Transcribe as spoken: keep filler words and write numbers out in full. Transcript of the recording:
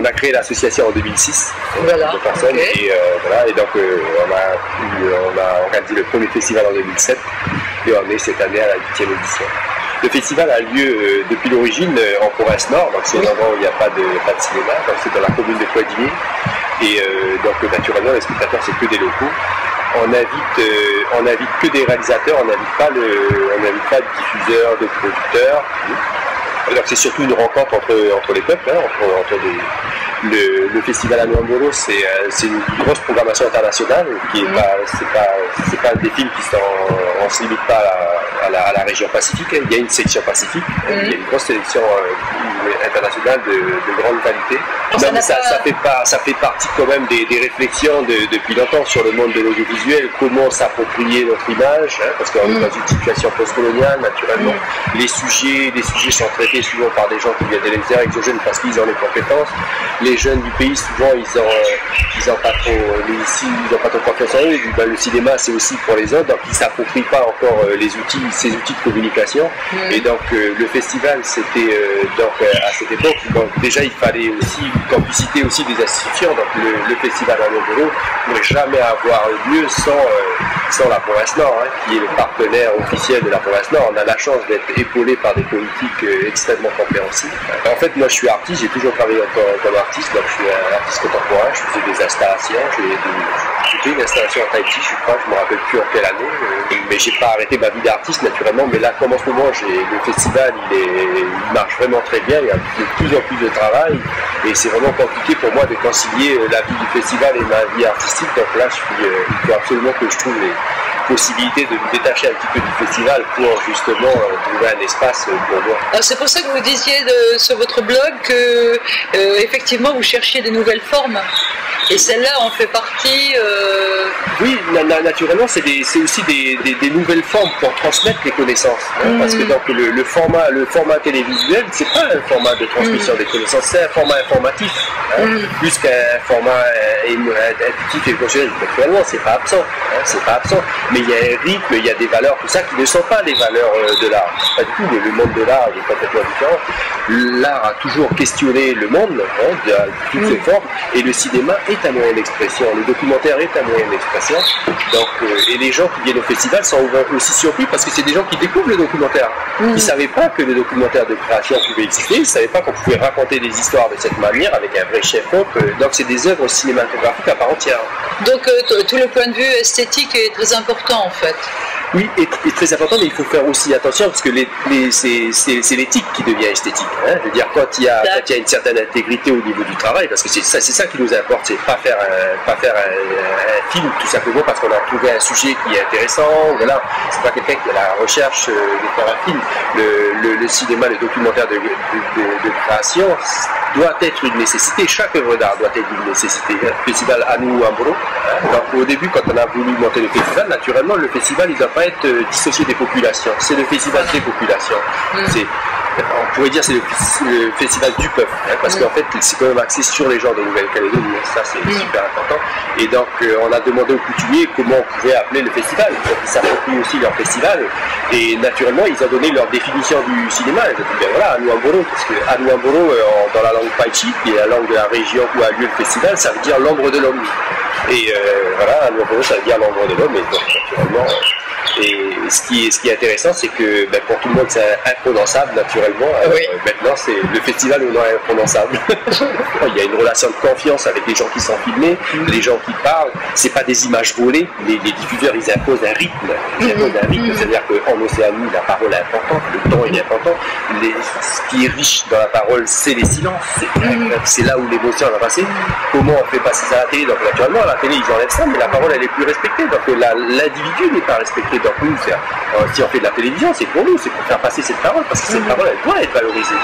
on a créé l'association en deux mille six, voilà, de personnes, okay. et, euh, voilà, et donc euh, on, a, on a organisé le premier festival en deux mille sept et on est cette année à la huitième édition. Le festival a lieu euh, depuis l'origine euh, en Corrèze Nord, donc c'est oui. un endroit où il n'y a pas de, pas de cinéma, donc c'est dans la commune de Trois-Dignes, et euh, donc naturellement les spectateurs c'est que des locaux. On invite, euh, on invite que des réalisateurs, on n'invite pas, pas de diffuseurs, de producteurs. Alors c'est surtout une rencontre entre, entre les peuples, hein, entre, entre les, le, le festival Ânûû-rû, c'est euh, une grosse programmation internationale, qui n'est pas, pas, pas des films qui ne on se limite pas à, à, la, à la région pacifique, il y a une sélection pacifique, mm. il y a une grosse sélection euh, internationale de, de grande qualité. Non, mais ça, ça, fait pas, ça fait partie quand même des, des réflexions de, depuis longtemps sur le monde de l'audiovisuel, comment s'approprier notre image, hein, parce qu'on mm. est dans une situation postcoloniale naturellement, mm. les, sujets, les sujets sont traités souvent par des gens qui viennent de l'extérieur, exogènes, parce qu'ils ont les compétences. Les jeunes du pays, souvent, ils n'ont pas trop confiance en eux. Ils disent ben, le cinéma, c'est aussi pour les autres, donc ils ne s'approprient pas encore les outils, ces outils de communication. Mmh. Et donc, euh, le festival, c'était euh, euh, à cette époque, donc, déjà, il fallait aussi une complicité aussi des institutions. Donc, le, le festival Ânûû-rû ne pourrait jamais avoir lieu sans, euh, sans la Corrèze Nord, hein, qui est le partenaire officiel de la Corrèze Nord. On a la chance d'être épaulé par des politiques euh, extrêmement compréhensible. En fait, moi je suis artiste, j'ai toujours travaillé comme artiste, donc je suis un artiste contemporain, je faisais des installations, j'ai fait une installation à Tahiti, je crois, je ne me rappelle plus en quelle année, mais j'ai pas arrêté ma vie d'artiste naturellement, mais là comme en ce moment, le festival il, est, il marche vraiment très bien, il y a de plus en plus de travail, et c'est vraiment compliqué pour moi de concilier la vie du festival et ma vie artistique, donc là je suis, il faut absolument que je trouve les possibilité de me détacher un petit peu du festival pour justement trouver un espace pour moi. C'est pour ça que vous disiez de, sur votre blog que euh, effectivement vous cherchiez des nouvelles formes et celle-là en fait partie. Euh... Oui, na na naturellement c'est aussi des, des, des nouvelles formes pour transmettre les connaissances, hein, mmh. parce que donc le, le format le format télévisuel c'est pas un format de transmission mmh. des connaissances, c'est un format informatif, hein, mmh. plus qu'un format intuitif et émotionnel. Naturellement c'est pas absent, hein, c'est pas absent. Mais il y a un rythme, il y a des valeurs, tout ça, qui ne sont pas les valeurs de l'art. Pas du tout, mais le monde de l'art est complètement différent. L'art a toujours questionné le monde, hein, de toutes mmh. ses formes, et le cinéma est un moyen d'expression, le documentaire est un moyen d'expression. Donc, euh, et les gens qui viennent au festival sont aussi surpris parce que c'est des gens qui découvrent le documentaire. Mmh. Ils ne savaient pas que le documentaire de création pouvait exister, ils ne savaient pas qu'on pouvait raconter des histoires de cette manière avec un vrai chef-op. Donc c'est des œuvres cinématographiques à part entière. Donc euh, tout le point de vue esthétique est très important. En fait. Oui, et, et très important, mais il faut faire aussi attention parce que les, les, c'est l'éthique qui devient esthétique. Hein. Je veux dire, quand il, y a, quand il y a une certaine intégrité au niveau du travail, parce que c'est ça, ça qui nous importe, c'est pas faire, un, pas faire un, un film tout simplement parce qu'on a trouvé un sujet qui est intéressant. Voilà, c'est pas quelqu'un qui a la recherche euh, de faire un film. Le, le, le cinéma, le documentaire de, de, de, de création doit être une nécessité. Chaque œuvre d'art doit être une nécessité. Le festival Ânûû-rû Âboro. Hein. Donc, au début, quand on a voulu monter le festival, naturellement, le festival, il ne doit pas être euh, dissocié des populations. C'est le festival des populations. Mmh. On pourrait dire que c'est le, le festival du peuple, hein, parce mmh. qu'en fait, c'est quand même axé sur les gens de Nouvelle-Calédonie. Ça, c'est mmh. super important. Et donc, euh, on a demandé aux coutumiers comment on pouvait appeler le festival. Ils s'approprient aussi leur festival. Et naturellement, ils ont donné leur définition du cinéma. Ils ont dit, ben voilà, Ânûû-rû, parce que Ânûû-rû, euh, dans la langue païchi, qui est la langue de la région où a lieu le festival, ça veut dire l'ombre de l'homme. Et euh, voilà, Ânûû-rû, ça veut dire l'ombre de l'homme, et donc naturellement, et ce qui est, ce qui est intéressant, c'est que ben, pour tout le monde, c'est imprononçable, naturellement. Euh, oui. Maintenant, c'est le festival où on est imprononçable. Il y a une relation de confiance avec les gens qui sont filmés, mm. les gens qui parlent. C'est pas des images volées. Les, les diffuseurs, ils imposent un rythme. Ils imposent un rythme, mm. c'est-à-dire qu'en Océanie, la parole est importante, le temps est important. Les, ce qui est riche dans la parole, c'est les silences. C'est mm. là où l'émotion va passer. Comment on fait passer ça à la télé? Donc, naturellement, la télé, ils enlèvent ça, mais la parole, elle est plus respectée. Donc, l'individu n'est pas respecté. Donc, nous, euh, si on fait de la télévision, c'est pour nous, c'est pour faire passer cette parole, parce que cette mmh. parole, elle doit être valorisée.